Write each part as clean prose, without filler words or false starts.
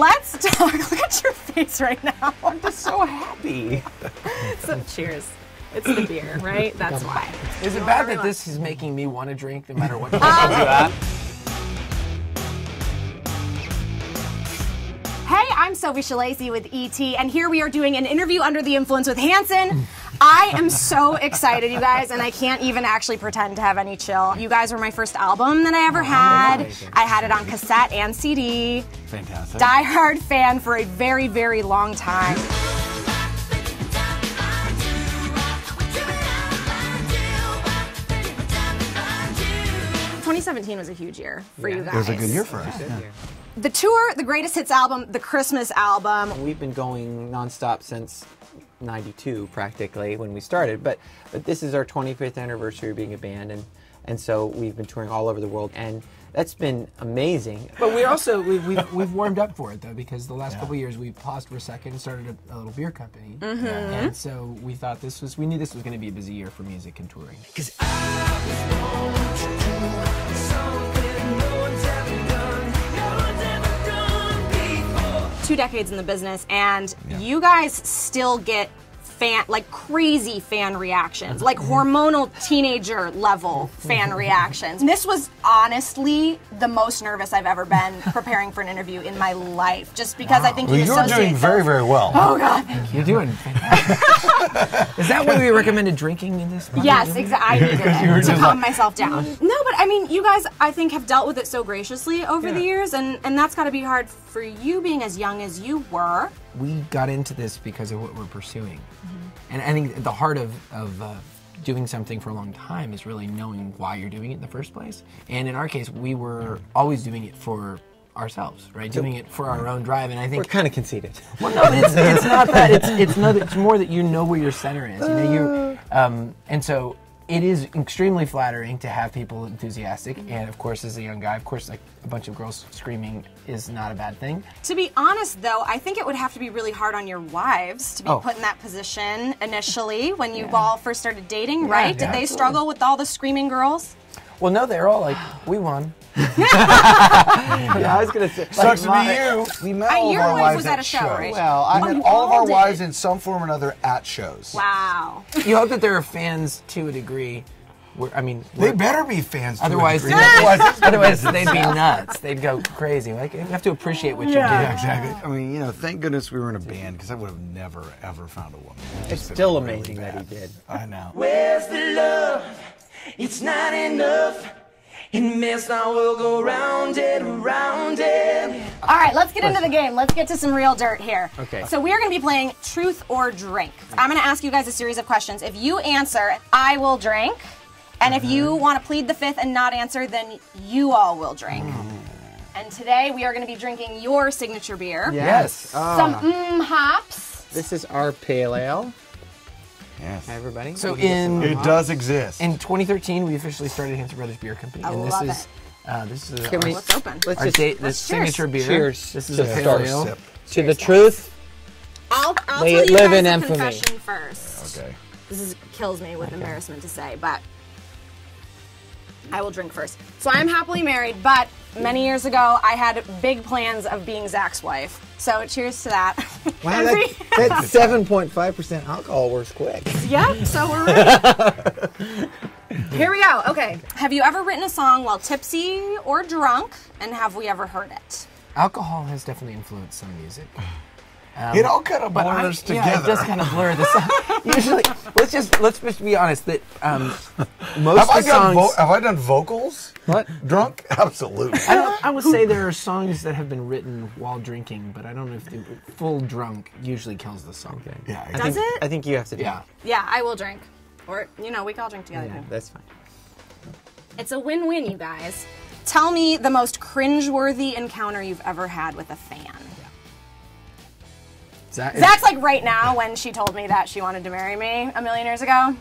Let's talk. Look at your face right now. I'm just so happy. So cheers. It's the beer, right? That's why. Is it bad that this is making me want to drink no matter what? Hey, I'm Sophie Schillaci with ET, and here we are doing an interview under the influence with Hanson. I am so excited, you guys, and I can't even actually pretend to have any chill. You guys were my first album that I ever had. I had it on cassette and CD. Fantastic. Die-hard fan for a very, very long time. '17 was a huge year for you guys. It was a good year for us. Yeah. The tour, the greatest hits album, the Christmas album. We've been going nonstop since '92, practically, when we started. But this is our 25th anniversary of being a band, and so we've been touring all over the world, and that's been amazing. But we also we've warmed up for it though, because the last couple of years we paused for a second and started a little beer company, and so we thought this was, we knew this was going to be a busy year for music and touring. Because two decades in the business, and you guys still get crazy fan reactions, like hormonal teenager level fan reactions. This was honestly the most nervous I've ever been preparing for an interview in my life, just because I think you're doing very, very well. Oh God, thank you. You're doing fantastic. Is that why we recommended drinking in this? Yes, exactly. I needed it to calm myself down. No, but I mean, you guys, I think, have dealt with it so graciously over the years, and that's got to be hard for you, being as young as you were. We got into this because of what we're pursuing. And I think the heart of doing something for a long time is really knowing why you're doing it in the first place. And in our case, we were always doing it for ourselves, right? Doing it for our own drive. And I think we're kind of conceited. Well, no, it's not that. It's more that you know where your center is. You know, and so it is extremely flattering to have people enthusiastic, and of course, as a young guy, of course, like a bunch of girls screaming is not a bad thing. To be honest, though, I think it would have to be really hard on your wives to be put in that position initially when you all first started dating, right? Did they struggle with all the screaming girls? Well, no, they're all like, we won. I was gonna say, sucks to be you. We met all of our wives at shows. Right? Well, I met all of our wives in some form or another at shows. Wow. You hope that there are fans to a degree. I mean, they better be fans. Otherwise, otherwise they'd be nuts. They'd go crazy. Like, you have to appreciate what you do. Yeah, exactly. I mean, you know, thank goodness we were in a band, because I would have never ever found a woman. It's still amazing that he did. I know. Where's the love? It's not enough. And this now will go round and round and... All right, let's get into the game. Let's get to some real dirt here. Okay. So we are going to be playing Truth or Drink. I'm going to ask you guys a series of questions. If you answer, I will drink. And if you want to plead the fifth and not answer, then you all will drink. And today we are going to be drinking your signature beer. Yes. Some hops. This is our pale ale. Yes. Hi, everybody. So it does exist. In 2013, we officially started Hanson Brothers Beer Company, and this is let's open. Let's just date this signature beer. Cheers. This is a pale ale. Sip. To the truth. I'll tell you guys a confession first. Okay. This kills me with embarrassment to say, but I will drink first. So I'm happily married, but many years ago I had big plans of being Zac's wife. So cheers to that. Wow, that 7.5% alcohol works quick. Yep, so we're ready. Here we go. Okay. Have you ever written a song while tipsy or drunk, and have we ever heard it? Alcohol has definitely influenced some music. It all kind of blurs together. Yeah, it does kind of blur the song. Usually, let's just be honest that most of the songs. Have I done vocals? What? Drunk? Absolutely. I would say there are songs that have been written while drinking, but I don't know if the full drunk usually kills the song. Okay. Yeah. I think you have to. Drink. Yeah, I will drink, or you know, we can all drink together. Yeah, that's fine. It's a win-win, you guys. Tell me the most cringeworthy encounter you've ever had with a fan. Zach's like right now when she told me that she wanted to marry me a million years ago.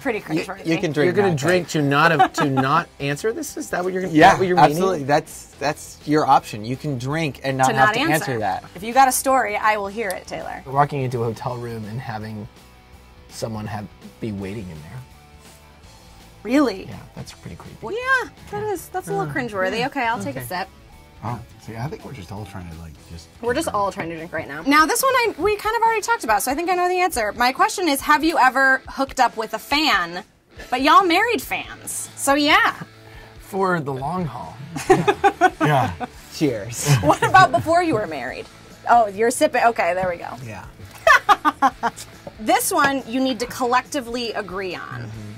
Pretty cringeworthy. You can drink. You're going to drink to not answer this? Is that what you're going to? Yeah, what you're absolutely. Meaning? That's your option. You can drink and not have to answer that. If you got a story, I will hear it, Taylor. Walking into a hotel room and having someone be waiting in there. Really? Yeah, that's pretty creepy. Well, yeah, that is. That's a little cringeworthy. Okay, I'll take a sip. Oh, see, I think we're just all trying to, like, just... We're just all trying to drink right now. Now, this one we kind of already talked about, so I think I know the answer. My question is, have you ever hooked up with a fan, but y'all married fans? So, yeah. For the long haul. Yeah. Yeah. Cheers. What about before you were married? Oh, you're sipping. Okay, there we go. Yeah. This one you need to collectively agree on. Mm-hmm.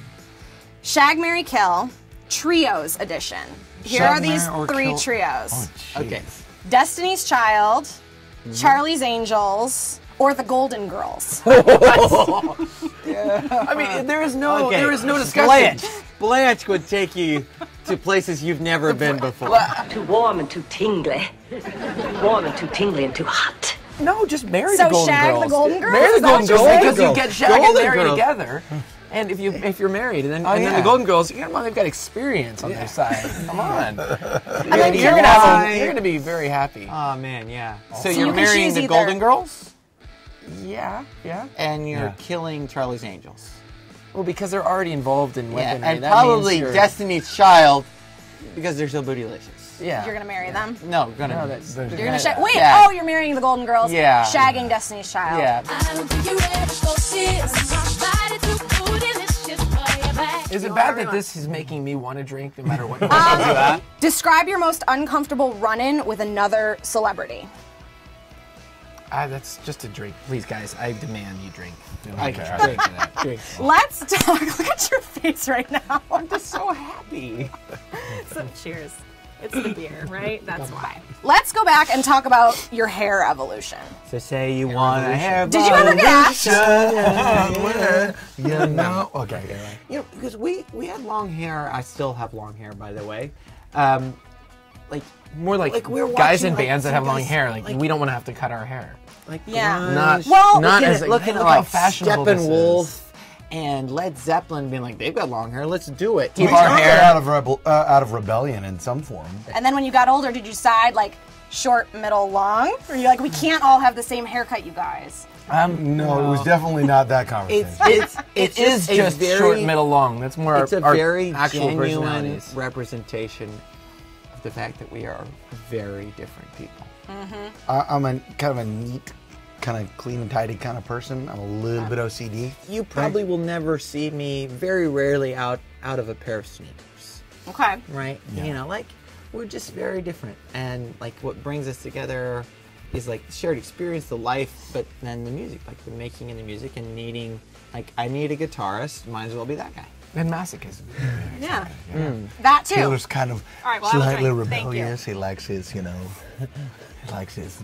Shag, marry, kill, trios edition. Here Shag, are these three trios. Oh, okay. Destiny's Child, mm-hmm. Charlie's Angels, or the Golden Girls. Yeah. I mean, there is no discussion. Blanche would take you to places you've never been before. Too warm and too tingly. Warm and too tingly and too hot. No, just marry the Golden Girls. So shag the Golden Girls? Marry the Golden Girls because you get shag and marry together. And if you're married, and then the Golden Girls, you know, they've got experience on their side. Come on. And you're going to be very happy. Oh, man, yeah. So you're marrying the Golden Girls? Yeah, yeah. And you're killing Charlie's Angels. Well, because they're already involved in weaponry. Yeah, and that probably Destiny's Child, because they're so bootylicious. Yeah. You're gonna marry them? No, Wait! Yeah. Oh, you're marrying the Golden Girls. Yeah. Shagging Destiny's Child. Yeah. Is it bad that this is making me want to drink, no matter what? Describe your most uncomfortable run-in with another celebrity. That's just a drink. Please, guys, I demand you drink. I can drink to that. Drink. Let's talk. Look at your face right now. I'm just so happy. So cheers. It's the beer, right? That's why. Let's go back and talk about your hair evolution. So say you want a hair evolution. Did you ever get asked? You know. Okay, right. You know, because we had long hair. I still have long hair, by the way. More like guys in bands that have long hair. Like, we don't want to have to cut our hair. Like, yeah. Not as fashionable. Steppenwolf and Led Zeppelin being like, they've got long hair, let's do it. Keep our hair out of rebellion in some form. And then when you got older, did you decide, like, short, middle, long? Or you're like, we can't all have the same haircut, you guys? No, it was definitely not that conversation. It's just short, middle, long. That's more our genuine representation. The fact that we are very different people. Mm-hmm. I'm kind of a neat, kind of clean and tidy kind of person. I'm a little bit OCD. You probably will never see me, very rarely, out of a pair of sneakers. Okay. Right? Yeah. You know, like, we're just very different. And, like, what brings us together is, like, the shared experience, the life, but then the music. Like, the making and the music and needing, like, I need a guitarist, might as well be that guy. And masochism. Yeah. That too. Taylor's kind of slightly rebellious. He likes his, you know, he likes his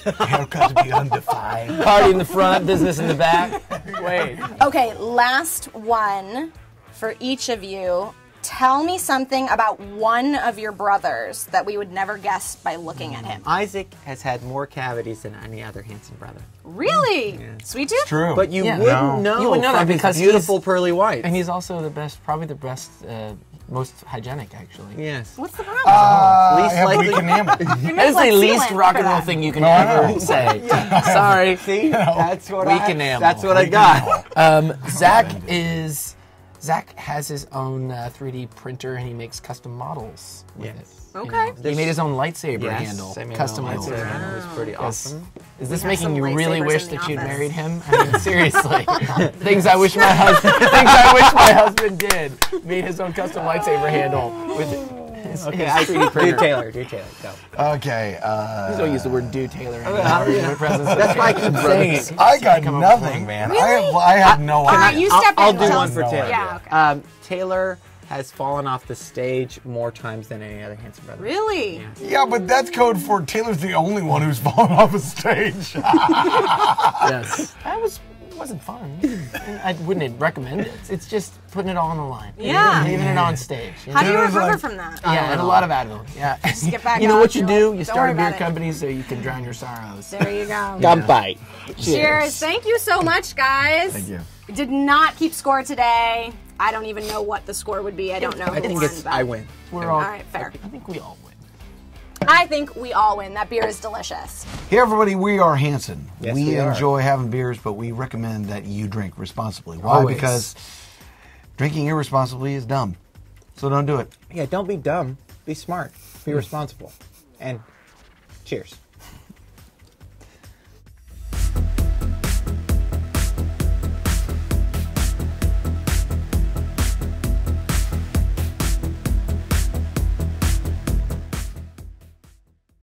haircut to be undefined. Party in the front, business in the back. Wait. Okay, last one for each of you. Tell me something about one of your brothers that we would never guess by looking at him. Isaac has had more cavities than any other Hanson brother. Really? Yeah. Sweet tooth? True. But you wouldn't know that because beautiful pearly white. And he's also the best, probably the best, most hygienic, actually. Yes. What's the problem? Least rock and roll thing you can ever say. Yeah. Sorry. See? That's what I got. Zac has his own 3D printer, and he makes custom models with it. Okay. You know, he made his own lightsaber handle. Custom lightsaber handle is pretty awesome. Is this making you really wish that you'd married him? I mean, seriously. Things I wish my husband did. Made his own custom lightsaber handle with his 3D printer. Do Taylor, go. Okay. Please don't use the word do Taylor. That's why I keep saying it. I got nothing, man. Really? I have no idea. You step in. I'll do one for Taylor. Yeah, okay. Taylor has fallen off the stage more times than any other Hanson brother. Really? Yeah. But that's code for Taylor's the only one who's fallen off a stage. Yes. It wasn't fun. I wouldn't recommend it. It's just putting it all on the line. Yeah. Leaving it on stage. How do you recover from that? Yeah, and a lot of Advil. Yeah. Just get back. You know what you do? You start a beer company so you can drown your sorrows. There you go. Gunfight. Cheers. Thank you so much, guys. Thank you. We did not keep score today. I don't even know what the score would be. I don't know who won. I win. We're all right, fair. I think we all win. I think we all win. That beer is delicious. Hey, everybody, we are Hanson. Yes, we enjoy having beers, but we recommend that you drink responsibly. Why? Always. Because drinking irresponsibly is dumb. So don't do it. Yeah, don't be dumb. Be smart. Be responsible. and cheers.